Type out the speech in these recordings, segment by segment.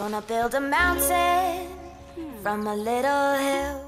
Gonna build a mountain from a little hill.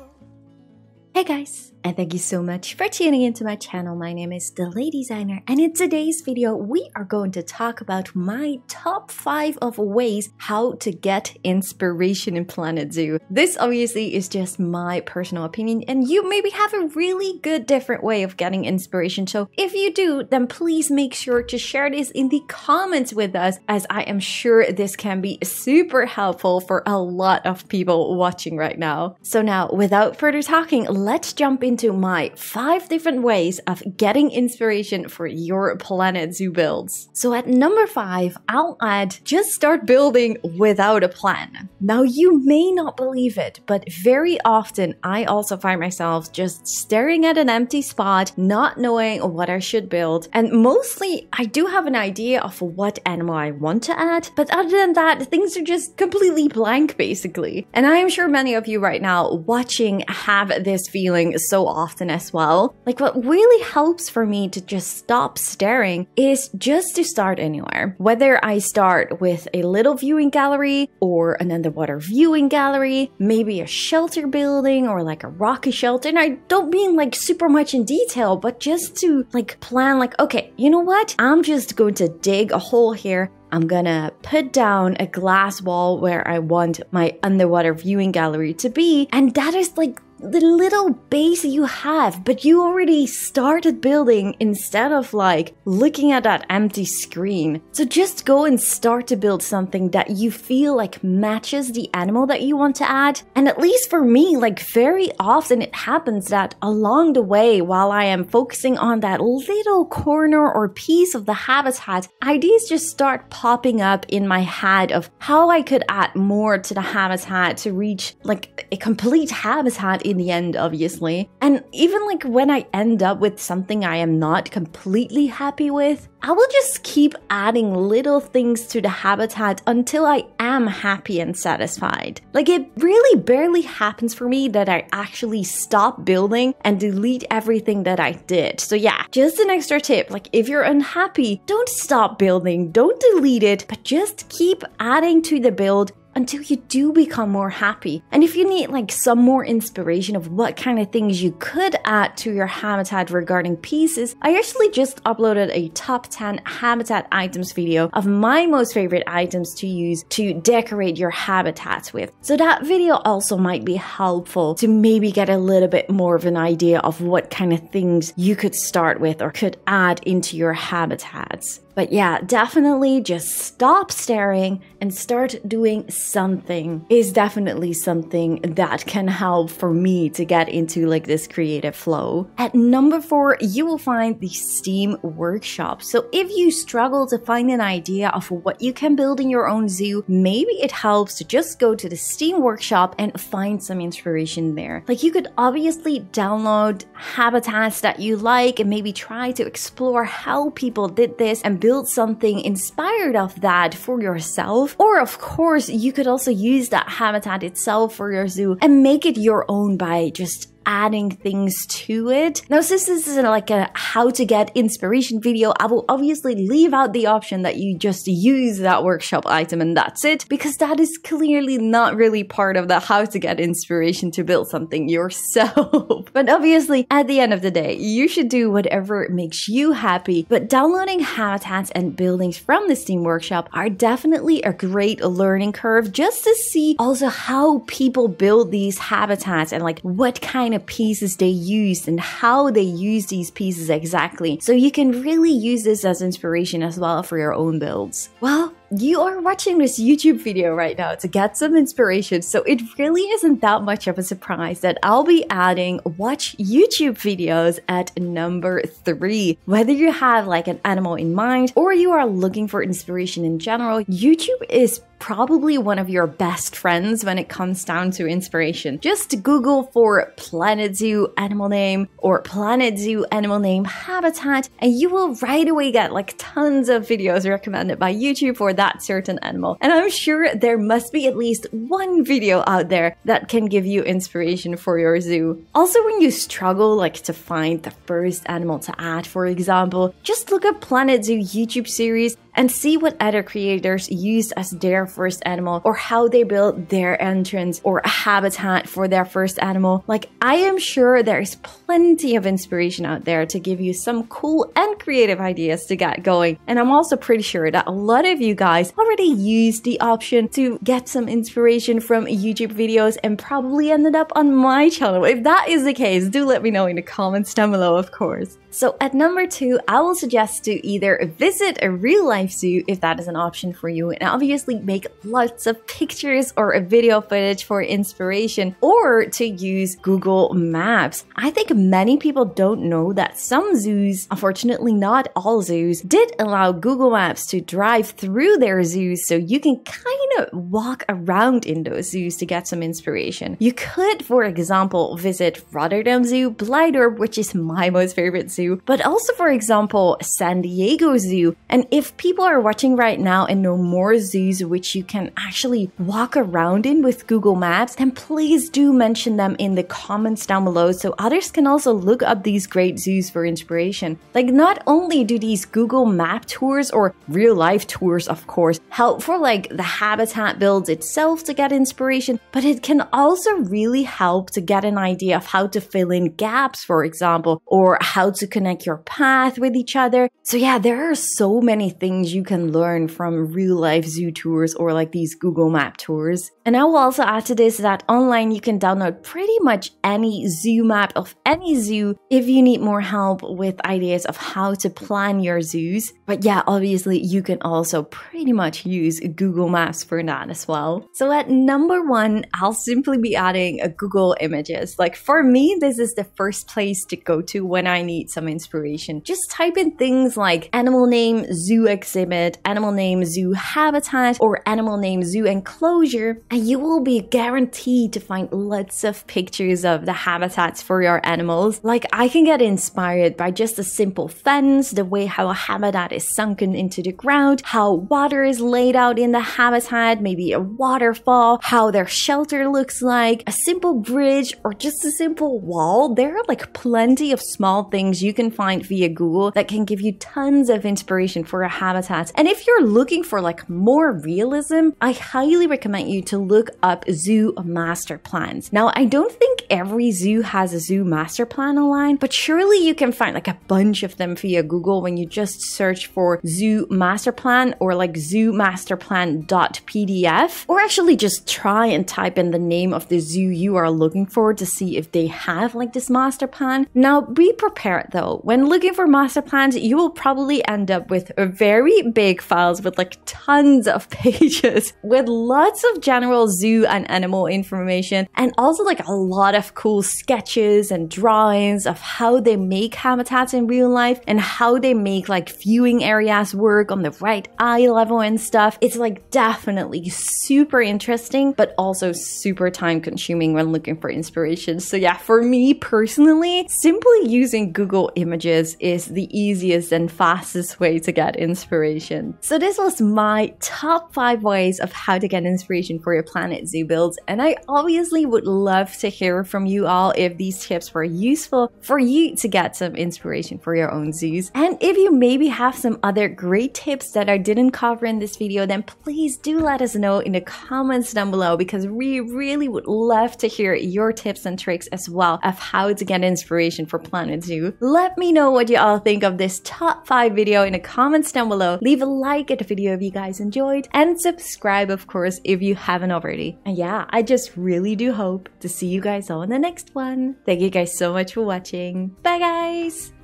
Hey guys, and thank you so much for tuning into my channel. My name is DeLadysigner, and in today's video we are going to talk about my top 5 of ways how to get inspiration in Planet Zoo. This obviously is just my personal opinion, and you maybe have a really good different way of getting inspiration. So if you do, then please make sure to share this in the comments with us, as I am sure this can be super helpful for a lot of people watching right now. So now, without further talking, let's jump into my 5 different ways of getting inspiration for your Planet Zoo builds. So at number 5, I'll add, just start building without a plan. Now you may not believe it, but very often I also find myself just staring at an empty spot, not knowing what I should build. And mostly I do have an idea of what animal I want to add, but other than that, things are just completely blank basically. And I am sure many of you right now watching have this feeling so often as well. Like, what really helps for me to just stop staring is just to start anywhere. Whether I start with a little viewing gallery or an underwater viewing gallery, maybe a shelter building or like a rocky shelter. And I don't mean like super much in detail, but just to like plan like, okay, you know what? I'm just going to dig a hole here. I'm gonna put down a glass wall where I want my underwater viewing gallery to be. And that is like the little base you have, but you already started building instead of like looking at that empty screen. So just go and start to build something that you feel like matches the animal that you want to add. And at least for me, like very often it happens that along the way, while I am focusing on that little corner or piece of the habitat, ideas just start popping up in my head of how I could add more to the habitat to reach like a complete habitat in the end, obviously. And even like when I end up with something I am not completely happy with, I will just keep adding little things to the habitat until I am happy and satisfied. Like, it really barely happens for me that I actually stop building and delete everything that I did. So yeah, just an extra tip, like if you're unhappy, don't stop building, don't delete it, but just keep adding to the build until you do become more happy. And if you need like some more inspiration of what kind of things you could add to your habitat regarding pieces, I actually just uploaded a top 10 habitat items video of my most favorite items to use to decorate your habitats with. So that video also might be helpful to maybe get a little bit more of an idea of what kind of things you could start with or could add into your habitats. But yeah, definitely just stop staring and start doing something is definitely something that can help for me to get into like this creative flow. At number 4, you will find the Steam Workshop. So if you struggle to find an idea of what you can build in your own zoo, maybe it helps to just go to the Steam Workshop and find some inspiration there. Like, you could obviously download habitats that you like and maybe try to explore how people did this and build something inspired of that for yourself. Or of course, you could also use that habitat itself for your zoo and make it your own by just adding things to it. Now, since this is like a how to get inspiration video, I will obviously leave out the option that you just use that workshop item and that's it, because that is clearly not really part of the how to get inspiration to build something yourself. But obviously, at the end of the day, you should do whatever makes you happy, but downloading habitats and buildings from the Steam Workshop are definitely a great learning curve, just to see also how people build these habitats and like what kind of pieces they used and how they use these pieces exactly. So you can really use this as inspiration as well for your own builds. Well, you are watching this YouTube video right now to get some inspiration, so it really isn't that much of a surprise that I'll be adding watch YouTube videos at number 3. Whether you have like an animal in mind or you are looking for inspiration in general, YouTube is probably one of your best friends when it comes down to inspiration. Just Google for Planet Zoo animal name or Planet Zoo animal name habitat, and you will right away get like tons of videos recommended by YouTube for that certain animal. And I'm sure there must be at least one video out there that can give you inspiration for your zoo. Also, when you struggle like to find the first animal to add, for example, just look up Planet Zoo YouTube series and see what other creators use as their first animal or how they build their entrance or a habitat for their first animal. Like, I am sure there is plenty of inspiration out there to give you some cool and creative ideas to get going. And I'm also pretty sure that a lot of you guys already used the option to get some inspiration from YouTube videos and probably ended up on my channel. If that is the case, do let me know in the comments down below, of course. So at number 2, I will suggest to either visit a real-life zoo if that is an option for you and obviously make lots of pictures or a video footage for inspiration, or to use Google Maps. I think many people don't know that some zoos, unfortunately not all zoos, did allow Google Maps to drive through their zoos, so you can kind of walk around in those zoos to get some inspiration. You could, for example, visit Rotterdam Zoo Blijdorp, which is my most favorite zoo, but also, for example, San Diego Zoo. And if people are watching right now and know more zoos which you can actually walk around in with Google Maps, then please do mention them in the comments down below so others can also look up these great zoos for inspiration. Like, not only do these Google Map tours or real life tours, of course, help for like the habitat builds itself to get inspiration, but it can also really help to get an idea of how to fill in gaps, for example, or how to connect your path with each other. So yeah, there are so many things you can learn from real life zoo tours or like these Google Map tours. And I will also add to this that online you can download pretty much any zoo map of any zoo if you need more help with ideas of how to plan your zoos. But yeah, obviously you can also pretty much use Google Maps for that as well. So at number 1, I'll simply be adding a Google Images. Like, for me, this is the first place to go to when I need some inspiration. Just type in things like animal name zoo exhibit, animal name zoo habitat, or animal name zoo enclosure, and you will be guaranteed to find lots of pictures of the habitats for your animals. Like, I can get inspired by just a simple fence, the way how a habitat is sunken into the ground, how water is laid out in the habitat, maybe a waterfall, how their shelter looks like, a simple bridge, or just a simple wall. There are like plenty of small things you can find via Google that can give you tons of inspiration for a habitat. And if you're looking for like more realism, I highly recommend you to look up zoo master plans. Now, I don't think every zoo has a zoo master plan online, but surely you can find like a bunch of them via Google when you just search for zoo master plan or like zoomasterplan.pdf, or actually just try and type in the name of the zoo you are looking for to see if they have like this master plan. Now, be prepared though. When looking for master plans, you will probably end up with very big files with like tons of pages with lots of general zoo and animal information, and also like a lot of cool sketches and drawings of how they make habitats in real life and how they make like viewing areas work on the right eye level and stuff. It's like definitely super interesting, but also super time consuming when looking for inspiration. So yeah, for me personally, simply using Google Images is the easiest and fastest way to get inspiration. So this was my top 5 ways of how to get inspiration for your Planet Zoo builds, and I obviously would love to hear from you all if these tips were useful for you to get some inspiration for your own zoos. And if you maybe have some other great tips that I didn't cover in this video, then please do let us know in the comments down below, because we really would love to hear your tips and tricks as well of how to get inspiration for Planet Zoo. Let me know what you all think of this top 5 video in the comments down below. Leave a like at the video if you guys enjoyed, and subscribe, of course, if you haven't already. And yeah, I just really do hope to see you guys all in the next one. Thank you guys so much for watching. Bye guys!